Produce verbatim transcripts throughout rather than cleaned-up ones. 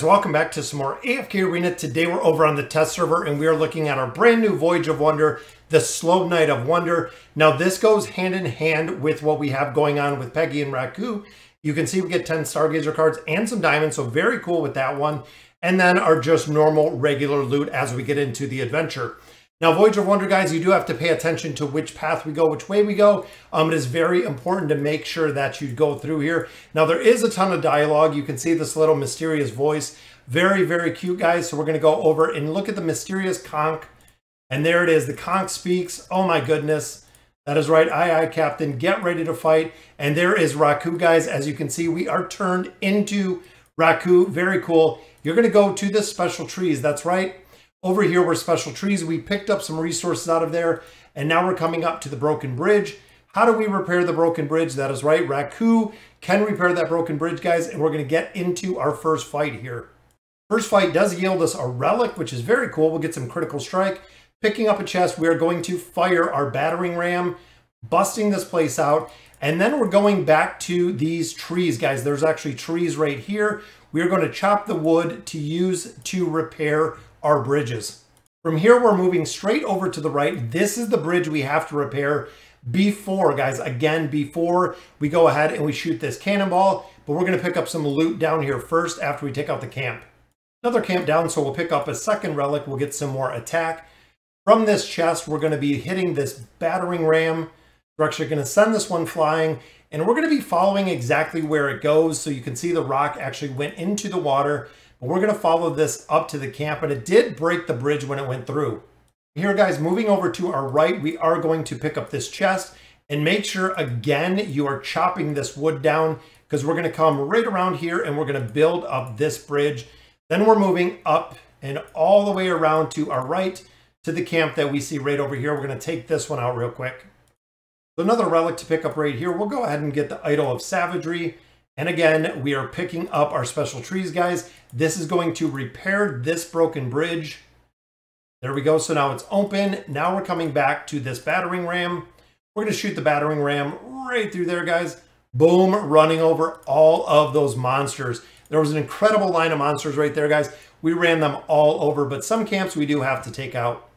guys, welcome back to some more A F K Arena. Today we're over on the test server and we are looking at our brand new Voyage of Wonder, the Slow Night of Wonder. Now this goes hand in hand with what we have going on with Peggy and Raku. You can see we get ten Stargazer cards and some diamonds, so very cool with that one. And then our just normal regular loot as we get into the adventure. Now, Voyage of Wonder, guys, you do have to pay attention to which path we go, which way we go. Um, it is very important to make sure that you go through here. Now, there is a ton of dialogue. You can see this little mysterious voice. Very, very cute, guys. So we're going to go over and look at the mysterious conch. And there it is. The conch speaks. Oh, my goodness. That is right. Aye, aye, Captain. Get ready to fight. And there is Raku, guys. As you can see, we are turned into Raku. Very cool. You're going to go to the special trees. That's right. Over here were special trees. We picked up some resources out of there, and now we're coming up to the broken bridge. How do we repair the broken bridge? That is right. Raku can repair that broken bridge, guys, and we're going to get into our first fight here. First fight does yield us a relic, which is very cool. We'll get some critical strike. Picking up a chest, we are going to fire our battering ram, busting this place out, and then we're going back to these trees, guys. There's actually trees right here. We are going to chop the wood to use to repair our bridges. From here we're moving straight over to the right. This is the bridge we have to repair before, guys, again, before we go ahead and we shoot this cannonball, but we're going to pick up some loot down here first after we take out the camp. Another camp down, so we'll pick up a second relic. We'll get some more attack. From this chest we're going to be hitting this battering ram. We're actually going to send this one flying, and we're going to be following exactly where it goes. So you can see the rock actually went into the water. We're going to follow this up to the camp, and it did break the bridge when it went through. Here, guys, moving over to our right, we are going to pick up this chest and make sure, again, you are chopping this wood down, because we're going to come right around here and we're going to build up this bridge. Then we're moving up and all the way around to our right to the camp that we see right over here. We're going to take this one out real quick. Another relic to pick up right here. We'll go ahead and get the Idol of Savagery. And again, we are picking up our special trees, guys. This is going to repair this broken bridge. There we go. So now it's open. Now we're coming back to this battering ram. We're going to shoot the battering ram right through there, guys. Boom, running over all of those monsters. There was an incredible line of monsters right there, guys. We ran them all over, but some camps we do have to take out.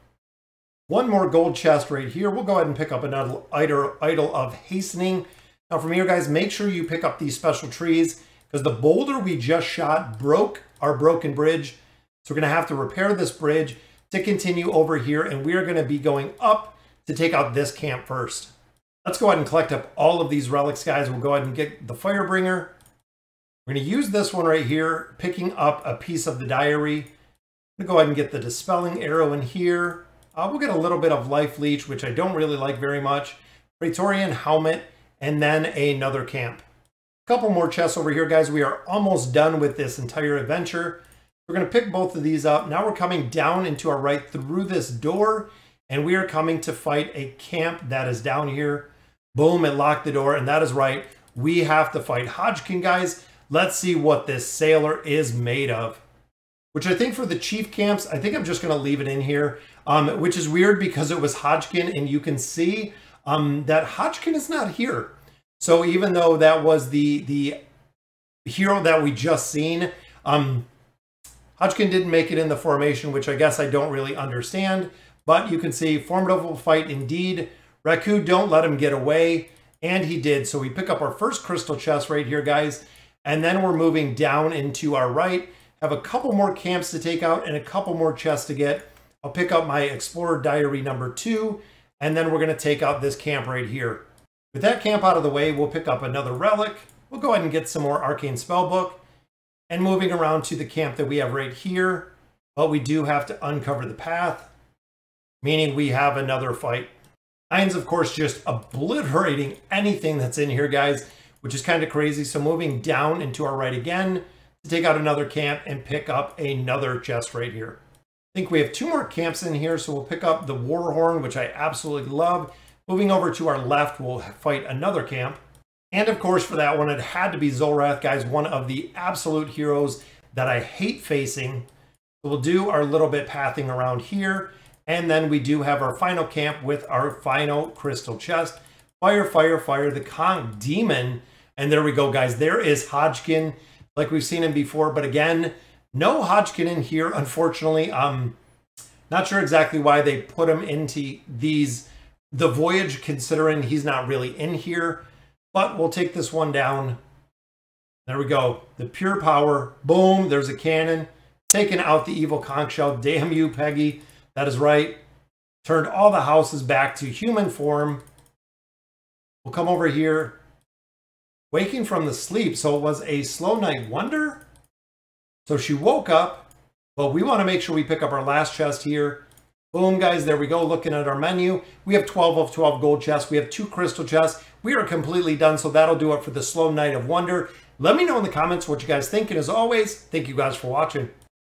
One more gold chest right here. We'll go ahead and pick up another Idol of Hastening. Now from here, guys, make sure you pick up these special trees, because the boulder we just shot broke our broken bridge. So we're going to have to repair this bridge to continue over here, and we are going to be going up to take out this camp first. Let's go ahead and collect up all of these relics, guys. We'll go ahead and get the Firebringer. We're going to use this one right here, picking up a piece of the diary. I'm going to go ahead and get the Dispelling Arrow in here. Uh, we'll get a little bit of Life Leech, which I don't really like very much. Praetorian Helmet. And then another camp. A couple more chests over here, guys. We are almost done with this entire adventure. We're going to pick both of these up. Now we're coming down into our right through this door, and we are coming to fight a camp that is down here. Boom, it locked the door, and that is right. We have to fight Hodgkin, guys. Let's see what this sailor is made of. Which I think for the chief camps, I think I'm just going to leave it in here, um, which is weird because it was Hodgkin, and you can see Um, that Hodgkin is not here. So even though that was the the hero that we just seen, um, Hodgkin didn't make it in the formation, which I guess I don't really understand. But you can see, formidable fight indeed. Raku, don't let him get away. And he did. So we pick up our first crystal chest right here, guys. And then we're moving down into our right. Have a couple more camps to take out and a couple more chests to get. I'll pick up my Explorer Diary number two. And then we're going to take out this camp right here. With that camp out of the way, we'll pick up another relic. We'll go ahead and get some more Arcane Spellbook. And moving around to the camp that we have right here. But we do have to uncover the path. Meaning we have another fight. Iron's, of course, just obliterating anything that's in here, guys. Which is kind of crazy. So moving down into our right again. To take out another camp and pick up another chest right here. I think we have two more camps in here, so we'll pick up the Warhorn, which I absolutely love. Moving over to our left, we'll fight another camp. And of course, for that one, it had to be Zolrath, guys, one of the absolute heroes that I hate facing. We'll do our little bit pathing around here, and then we do have our final camp with our final crystal chest. Fire, fire, fire, the Kong Demon. And there we go, guys. There is Hodgkin, like we've seen him before, but again, No Hodgkin in here, unfortunately. Um, not sure exactly why they put him into these. The Voyage, considering he's not really in here. But we'll take this one down. There we go. The pure power. Boom. There's a cannon. Taking out the evil conch shell. Damn you, Peggy. That is right. Turned all the houses back to human form. We'll come over here. Waking from the sleep. So it was a slow night wonder. So she woke up. But we want to make sure we pick up our last chest here. Boom, guys. There we go. Looking at our menu. We have twelve of twelve gold chests. We have two crystal chests. We are completely done. So that'll do it for the slow night of wonder. Let me know in the comments what you guys think. And as always, thank you guys for watching.